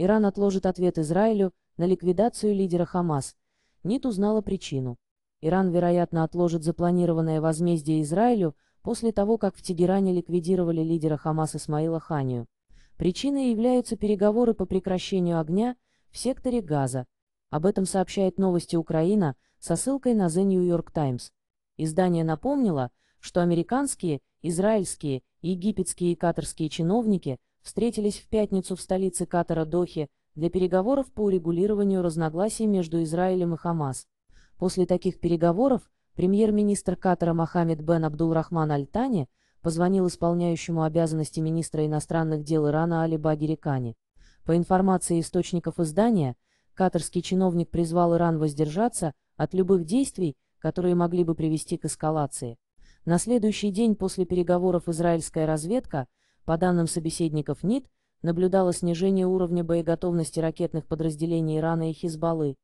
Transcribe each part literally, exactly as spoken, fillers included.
Иран отложит ответ Израилю на ликвидацию лидера ХАМАС. эн и тэ узнала причину. Иран, вероятно, отложит запланированное возмездие Израилю после того, как в Тегеране ликвидировали лидера ХАМАС Исмаила Ханию. Причиной являются переговоры по прекращению огня в секторе Газа. Об этом сообщает «Новости Украина» со ссылкой на The New York Times. Издание напомнило, что американские, израильские, египетские и катарские чиновники встретились в пятницу в столице Катара Дохе для переговоров по урегулированию разногласий между Израилем и ХАМАС. После таких переговоров премьер-министр Катара Мохаммед бен Абдулрахман Аль-Тани позвонил исполняющему обязанности министра иностранных дел Ирана Али Багирикани. По информации источников издания, катарский чиновник призвал Иран воздержаться от любых действий, которые могли бы привести к эскалации. На следующий день после переговоров израильская разведка, по данным собеседников эн и тэ, наблюдало снижение уровня боеготовности ракетных подразделений Ирана и Хезболлы.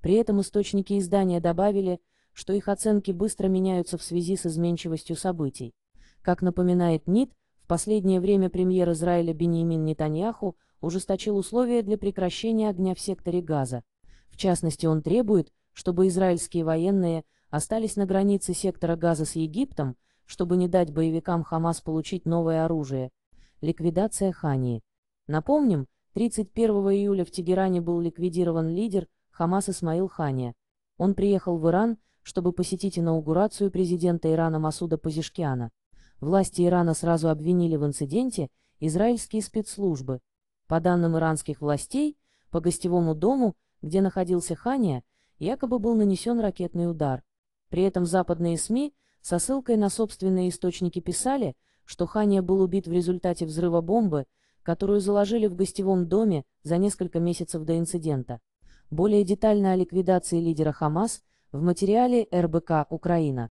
При этом источники издания добавили, что их оценки быстро меняются в связи с изменчивостью событий. Как напоминает эн и тэ, в последнее время премьер Израиля Беньямин Нетаньяху ужесточил условия для прекращения огня в секторе Газа. В частности, он требует, чтобы израильские военные остались на границе сектора Газа с Египтом, чтобы не дать боевикам ХАМАС получить новое оружие. Ликвидация Хании. Напомним, тридцать первого июля в Тегеране был ликвидирован лидер ХАМАС Исмаил Хания. Он приехал в Иран, чтобы посетить инаугурацию президента Ирана Масуда Пазишкиана. Власти Ирана сразу обвинили в инциденте израильские спецслужбы. По данным иранских властей, по гостевому дому, где находился Хания, якобы был нанесен ракетный удар. При этом западные СМИ со ссылкой на собственные источники писали, что Хания был убит в результате взрыва бомбы, которую заложили в гостевом доме за несколько месяцев до инцидента. Более детально о ликвидации лидера ХАМАС в материале эр бэ ка «Украина».